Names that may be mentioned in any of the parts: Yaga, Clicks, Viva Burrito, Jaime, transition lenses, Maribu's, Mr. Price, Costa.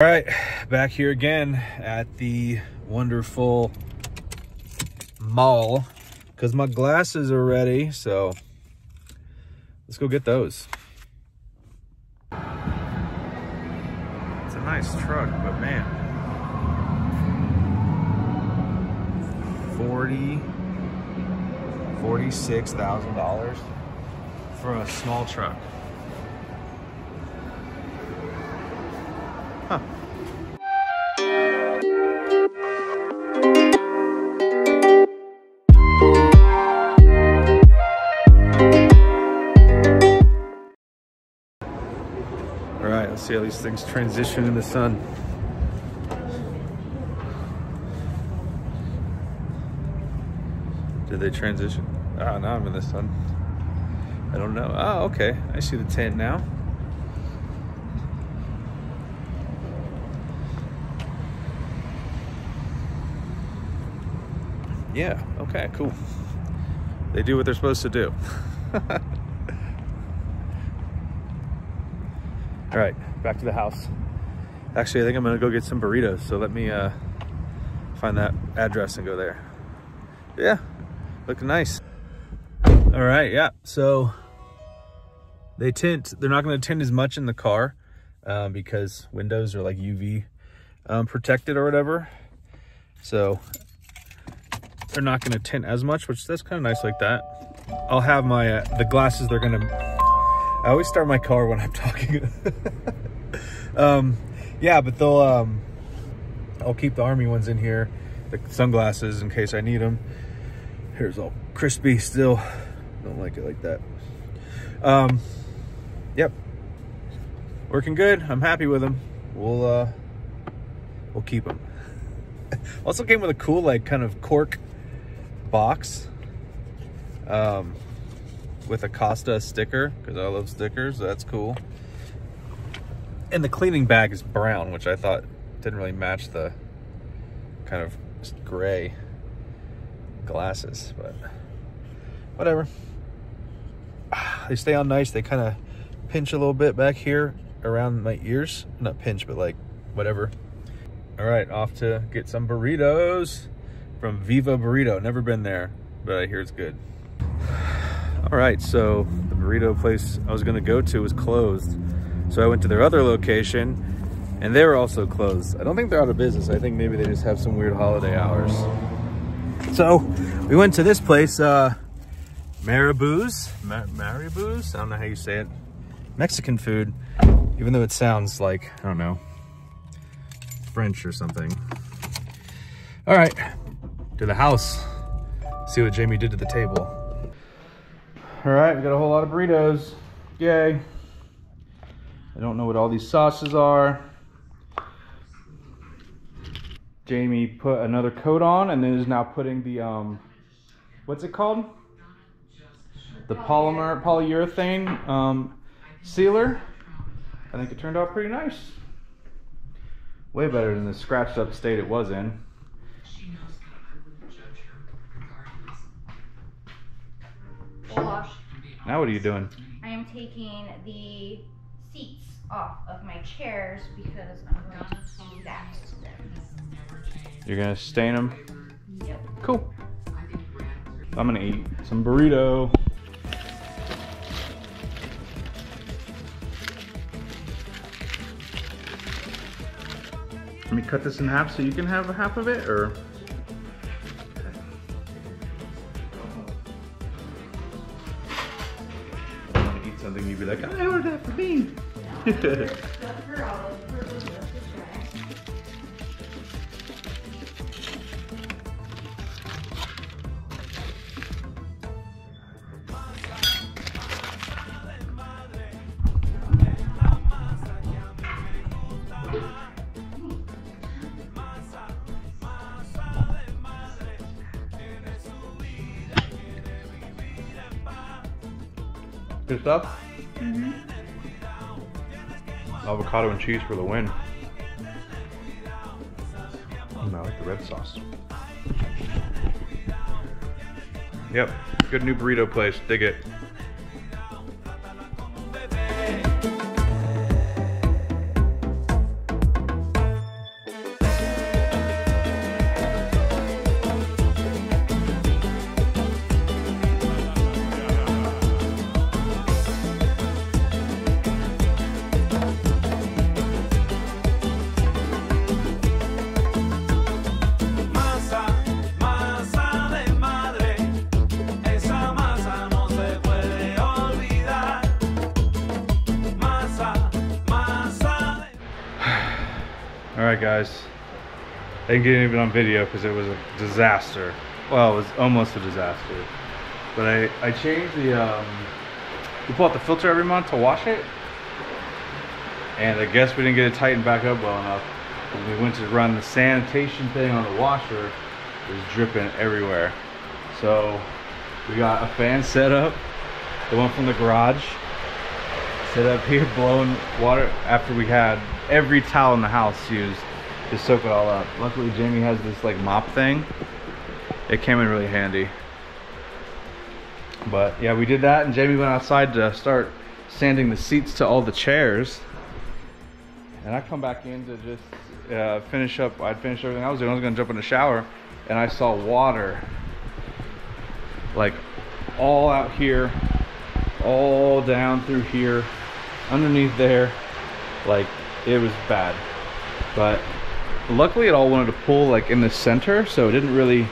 All right, back here again at the wonderful mall because my glasses are ready, so let's go get those. It's a nice truck, but man, 46,000 dollars for a small truck. Huh. All right, let's see how these things transition in the sun. Did they transition? Ah, now I'm in the sun. I don't know. Oh, okay. I see the tent now. Yeah, okay, cool. They do what they're supposed to do. All right, back to the house. Actually, I think I'm gonna go get some burritos, so let me find that address and go there. Yeah, looking nice. All right, yeah, so they tint. They're not gonna tint as much in the car because windows are like UV protected or whatever. So, they're not going to tint as much, which that's kind of nice like that. I'll have my the glasses. They're going to, I always start my car when I'm talking. Yeah, but they'll I'll keep the army ones in here, the sunglasses, in case I need them. Here's all crispy still. Don't like it like that. Yep, working good. I'm happy with them. We'll keep them. Also came with a cool like kind of cork box with a Costa sticker because I love stickers, so that's cool. And the cleaning bag is brown, which I thought didn't really match the kind of gray glasses, but whatever. They stay on nice. They kind of pinch a little bit back here around my ears. Not pinch, but like whatever. All right, off to get some burritos from Viva Burrito. Never been there, but I hear it's good. All right, so the burrito place I was gonna go to was closed. So I went to their other location and they were also closed. I don't think they're out of business. I think maybe they just have some weird holiday hours. So we went to this place, Maribu's. Maribu's? I don't know how you say it. Mexican food, even though it sounds like, I don't know, French or something. All right, to the house. See what Jamie did to the table. All right, we got a whole lot of burritos. Yay. I don't know what all these sauces are. Jamie put another coat on and then is now putting the, what's it called? The polyurethane sealer. I think it turned out pretty nice. Way better than the scratched up state it was in. She knows that I wouldn't judge her regardless. Now what are you doing? I am taking the seats off of my chairs because I'm going to stain that to them. You're going to stain them? Yep. Cool. I'm going to eat some burrito. Let me cut this in half so you can have half of it, or? I want to eat something, you'd be like, I ordered that for me. Good stuff? Mm-hmm. Avocado and cheese for the win. And I like the red sauce. Yep, good new burrito place, dig it. Alright guys, I didn't get it even on video because it was a disaster. Well, it was almost a disaster. But I changed the, we pull out the filter every month to wash it. And I guess we didn't get it tightened back up well enough. When we went to run the sanitation thing on the washer, it was dripping everywhere. So we got a fan set up, the one from the garage, set up here blowing water after we had every towel in the house used to soak it all up. Luckily Jamie has this like mop thing. It came in really handy. But yeah, we did that and Jamie went outside to start sanding the seats to all the chairs. And I come back in to just finish up. I'd finished everything I was doing. I was gonna jump in the shower and I saw water like all out here, all down through here, underneath there. Like it was bad, but luckily it all wanted to pull like in the center, so it didn't really,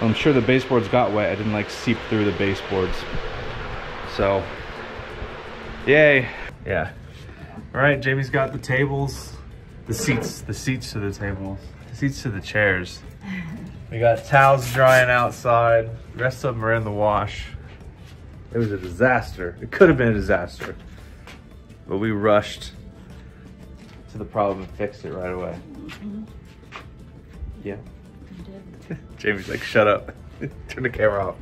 I'm sure the baseboards got wet. It didn't like seep through the baseboards, so yay. Yeah, all right, Jamie's got the tables, the seats to the tables, the seats to the chairs. We got towels drying outside, the rest of them are in the wash. It was a disaster. It could have been a disaster, but we rushed to the problem and fixed it right away. Mm-hmm. Yeah. You did. Jamie's like, shut up. Turn the camera off.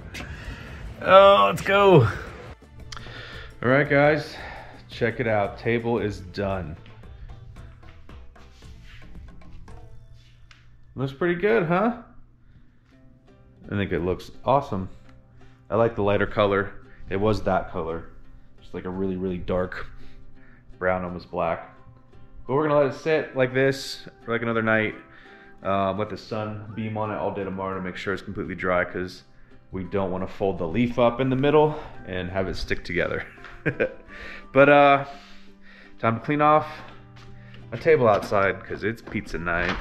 Oh, let's go. All right, guys, check it out. Table is done. Looks pretty good, huh? I think it looks awesome. I like the lighter color. It was that color. Just like a really, really dark brown, almost black. But we're gonna let it sit like this for like another night. Let the sun beam on it all day tomorrow to make sure it's completely dry, because we don't want to fold the leaf up in the middle and have it stick together. But time to clean off my table outside because it's pizza night.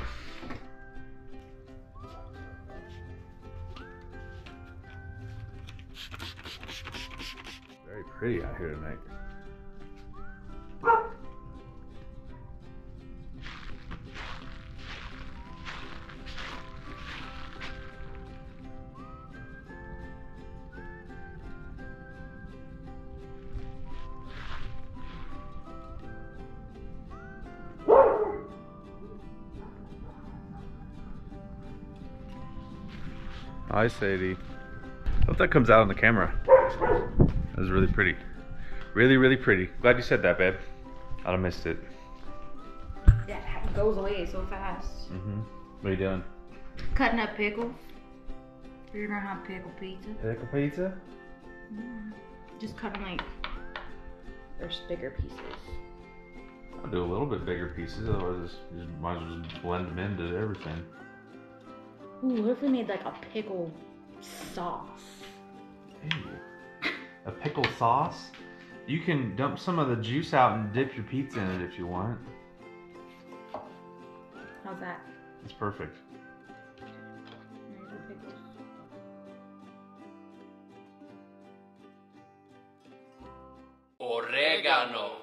Very pretty out here tonight. Hi Sadie. I hope that comes out on the camera. That was really pretty. Really, really pretty. Glad you said that, babe. I'd have missed it. That goes away so fast. Mm-hmm. What are you doing? Cutting up pickles. You know how pickle pizza? Pickle pizza? Mm-hmm. Just cutting like, there's bigger pieces. I'll do a little bit bigger pieces, otherwise just might as well just blend them into everything. Ooh, what if we made like a pickle sauce? Ew. A pickle sauce? You can dump some of the juice out and dip your pizza in it if you want. How's that? It's perfect. Oregano.